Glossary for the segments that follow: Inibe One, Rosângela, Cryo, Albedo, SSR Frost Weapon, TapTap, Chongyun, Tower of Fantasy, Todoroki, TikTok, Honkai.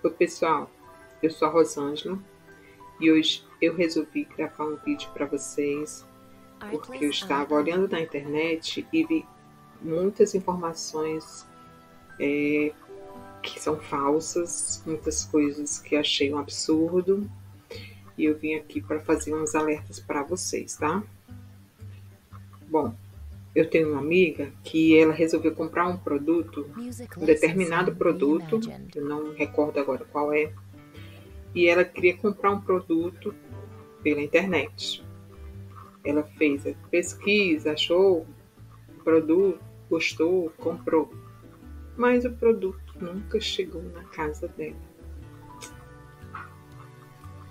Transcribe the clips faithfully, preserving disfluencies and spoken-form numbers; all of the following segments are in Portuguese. Oi pessoal, eu sou a Rosângela e hoje eu resolvi gravar um vídeo para vocês porque eu estava olhando na internet e vi muitas informações é, que são falsas, muitas coisas que achei um absurdo e eu vim aqui para fazer uns alertas para vocês, tá? Bom, eu tenho uma amiga que ela resolveu comprar um produto, um determinado produto, eu não recordo agora qual é, e ela queria comprar um produto pela internet. Ela fez a pesquisa, achou o produto, gostou, comprou, mas o produto nunca chegou na casa dela.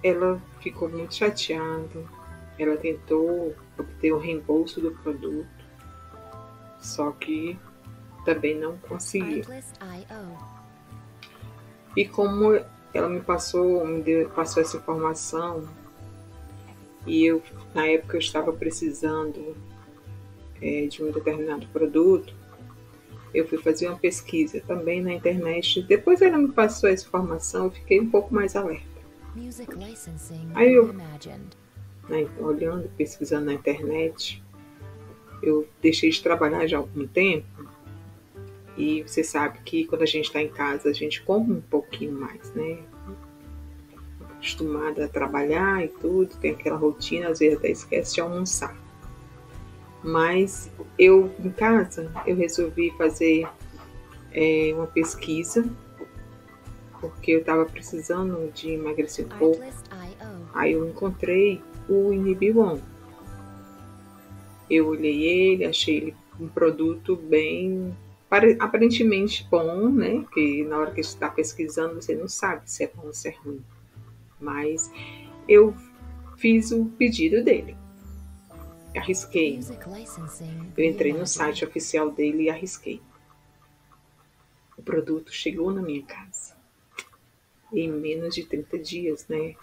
Ela ficou muito chateada, ela tentou obter o reembolso do produto, só que também não conseguiu. E como ela me passou, me deu, passou essa informação, e eu na época eu estava precisando é, de um determinado produto, eu fui fazer uma pesquisa também na internet. Depois ela me passou essa informação, eu fiquei um pouco mais alerta. Aí eu, né, olhando, pesquisando na internet, eu deixei de trabalhar já há algum tempo e você sabe que quando a gente está em casa a gente come um pouquinho mais, né? Acostumada a trabalhar e tudo, tem aquela rotina, às vezes até esquece de almoçar. Mas eu em casa eu resolvi fazer é, uma pesquisa porque eu estava precisando de emagrecer um pouco. Aí eu encontrei o Inibe One. Eu olhei ele, achei ele um produto bem, aparentemente bom, né? Porque na hora que você está pesquisando, você não sabe se é bom ou se é ruim. Mas eu fiz o pedido dele. Arrisquei. Eu entrei no site oficial dele e arrisquei. O produto chegou na minha casa. Em menos de trinta dias, né?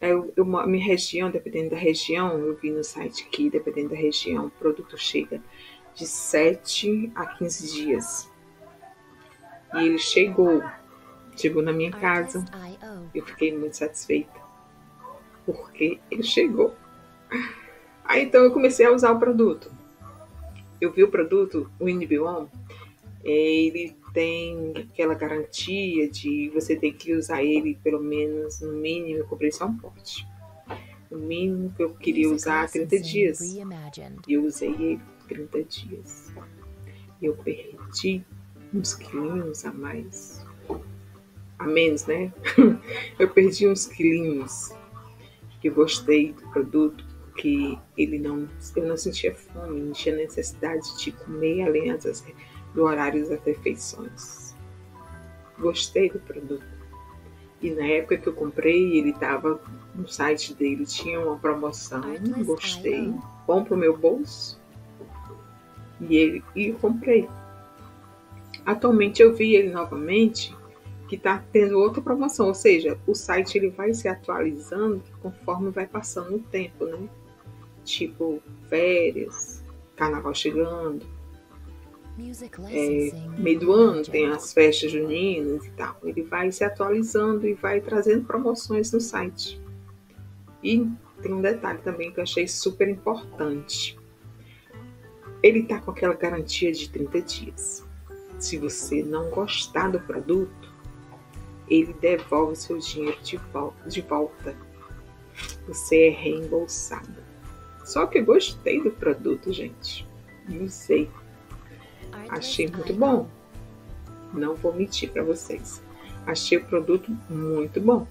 Eu, eu, minha região, dependendo da região, eu vi no site que, dependendo da região, o produto chega de sete a quinze dias. E ele chegou, chegou na minha casa. Eu fiquei muito satisfeita, porque ele chegou. Aí então eu comecei a usar o produto. Eu vi o produto, o Inibe One, ele tem aquela garantia de você ter que usar ele pelo menos, no mínimo, eu comprei só um pote. No mínimo que eu queria usar trinta dias. E eu usei ele trinta dias. E eu perdi uns quilinhos a mais. A menos, né? Eu perdi uns quilinhos. Eu gostei do produto, porque ele não, eu não sentia fome, não tinha necessidade de comer além das do horário das refeições. Gostei do produto. E na época que eu comprei, ele estava no site dele, tinha uma promoção. Gostei. Bom pro meu bolso. E, ele, e eu comprei. Atualmente eu vi ele novamente, que está tendo outra promoção. Ou seja, o site ele vai se atualizando conforme vai passando o tempo, né? Tipo férias, carnaval chegando. É, meio do ano tem as festas juninas e tal. Ele vai se atualizando e vai trazendo promoções no site. E tem um detalhe também que eu achei super importante. Ele tá com aquela garantia de trinta dias. Se você não gostar do produto, ele devolve seu dinheiro de, vol de volta. Você é reembolsado. Só que eu gostei do produto, gente. Não sei. Achei muito bom, não vou mentir para vocês, achei o produto muito bom.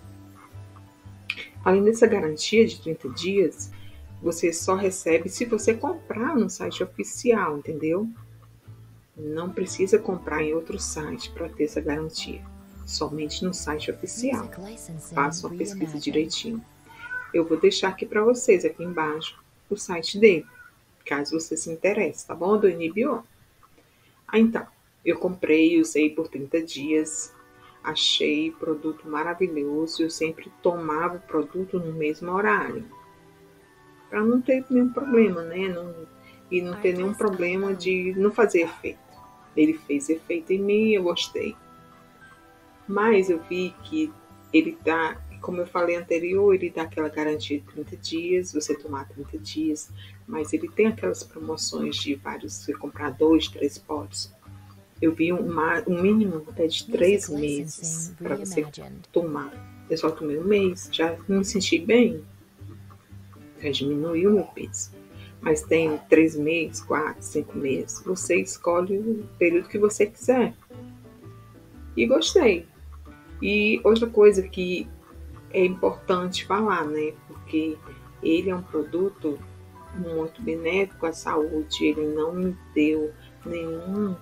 Além dessa garantia de trinta dias, você só recebe se você comprar no site oficial, entendeu? Não precisa comprar em outro site para ter essa garantia, somente no site oficial. Faça uma pesquisa direitinho. Eu vou deixar aqui para vocês, aqui embaixo, o site dele, caso você se interesse, tá bom? Do Inibe One. Ah, então, eu comprei, usei por trinta dias, achei produto maravilhoso, eu sempre tomava o produto no mesmo horário, para não ter nenhum problema, né? Não, e não ter nenhum problema de não fazer efeito. Ele fez efeito em mim e eu gostei. Mas eu vi que ele dá, como eu falei anterior, ele dá aquela garantia de trinta dias, você tomar trinta dias, mas ele tem aquelas promoções de vários, você comprar dois, três potes. Eu vi uma, um mínimo até de três meses para você tomar. Eu só tomei um mês, já me senti bem, já diminuiu o meu peso. Mas tem três meses, quatro, cinco meses, você escolhe o período que você quiser. E gostei. E outra coisa que é importante falar, né? Porque ele é um produto muito benéfico à saúde, ele não me deu nenhum...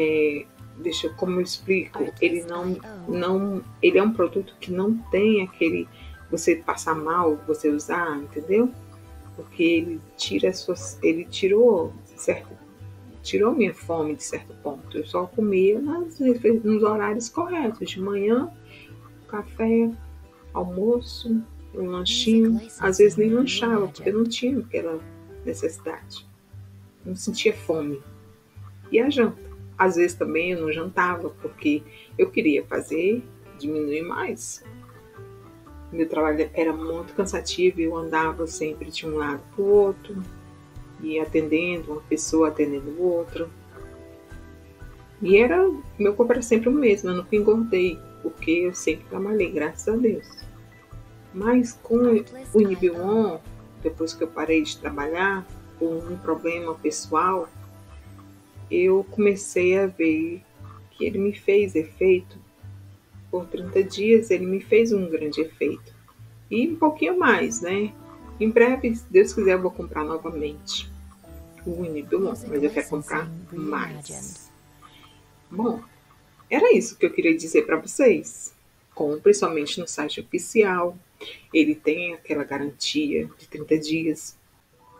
É, deixa eu, como eu explico, ele não, não, ele é um produto que não tem aquele, você passar mal, você usar, entendeu? Porque ele tira as suas, ele tirou, certo, tirou minha fome de certo ponto. Eu só comia nas, nos horários corretos, de manhã, café, almoço, um lanchinho, às vezes nem lanchava, porque eu não tinha aquela necessidade, não sentia fome. E a janta? Às vezes também eu não jantava, porque eu queria fazer, diminuir mais. Meu trabalho era muito cansativo, eu andava sempre de um lado para o outro, e atendendo uma pessoa, atendendo outra. E era, meu corpo era sempre o mesmo, eu nunca engordei, porque eu sempre trabalhei, graças a Deus. Mas com o Inibe One, depois que eu parei de trabalhar, por um problema pessoal, eu comecei a ver que ele me fez efeito. Por trinta dias ele me fez um grande efeito. E um pouquinho mais, né? Em breve, se Deus quiser, eu vou comprar novamente o Inibe One, mas eu quero comprar mais. Bom, era isso que eu queria dizer para vocês. Compre somente no site oficial. Ele tem aquela garantia de trinta dias,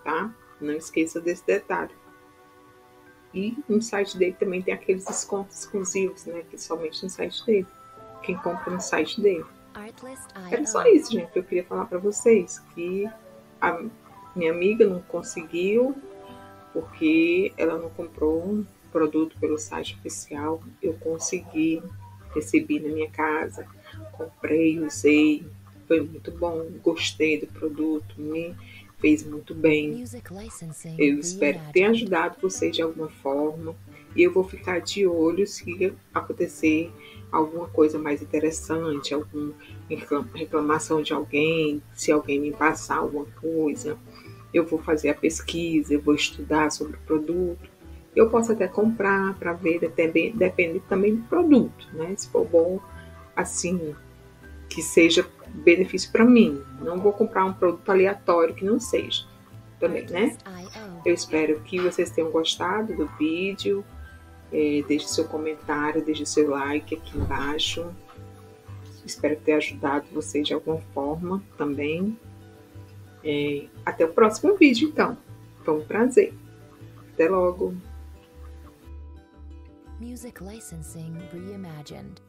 tá? Não esqueça desse detalhe. E no site dele também tem aqueles descontos exclusivos, né? Que somente no site dele. Quem compra no site dele. Era só isso, gente, que eu queria falar pra vocês. Que a minha amiga não conseguiu, porque ela não comprou um produto pelo site oficial. Eu consegui, recebi na minha casa, comprei, usei. Foi muito bom, gostei do produto, me fez muito bem. Eu espero que tenha ajudado vocês de alguma forma. E eu vou ficar de olho se acontecer alguma coisa mais interessante, alguma reclamação de alguém, se alguém me passar alguma coisa. Eu vou fazer a pesquisa, eu vou estudar sobre o produto. Eu posso até comprar para ver, até bem, depende também do produto, né? Se for bom, assim, que seja benefício para mim. Não vou comprar um produto aleatório que não seja também, né? Eu espero que vocês tenham gostado do vídeo. É, deixe seu comentário, deixe seu like aqui embaixo. Espero ter ajudado vocês de alguma forma também. É, até o próximo vídeo, então. Foi um prazer. Até logo. Music Licensing Reimagined.